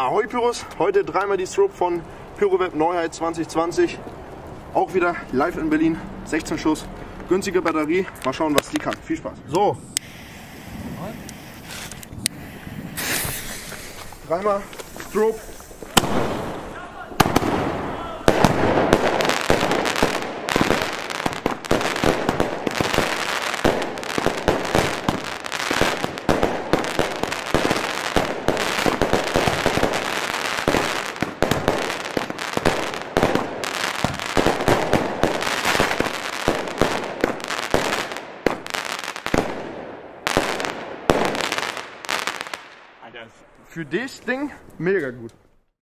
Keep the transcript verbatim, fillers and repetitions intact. Ahoi Pyrus, heute dreimal die Strobe von Pyroweb Neuheit zwanzig zwanzig. Auch wieder live in Berlin, sechzehn Schuss, günstige Batterie. Mal schauen, was die kann. Viel Spaß. So. Dreimal Strobe. Für dich Ding mega gut.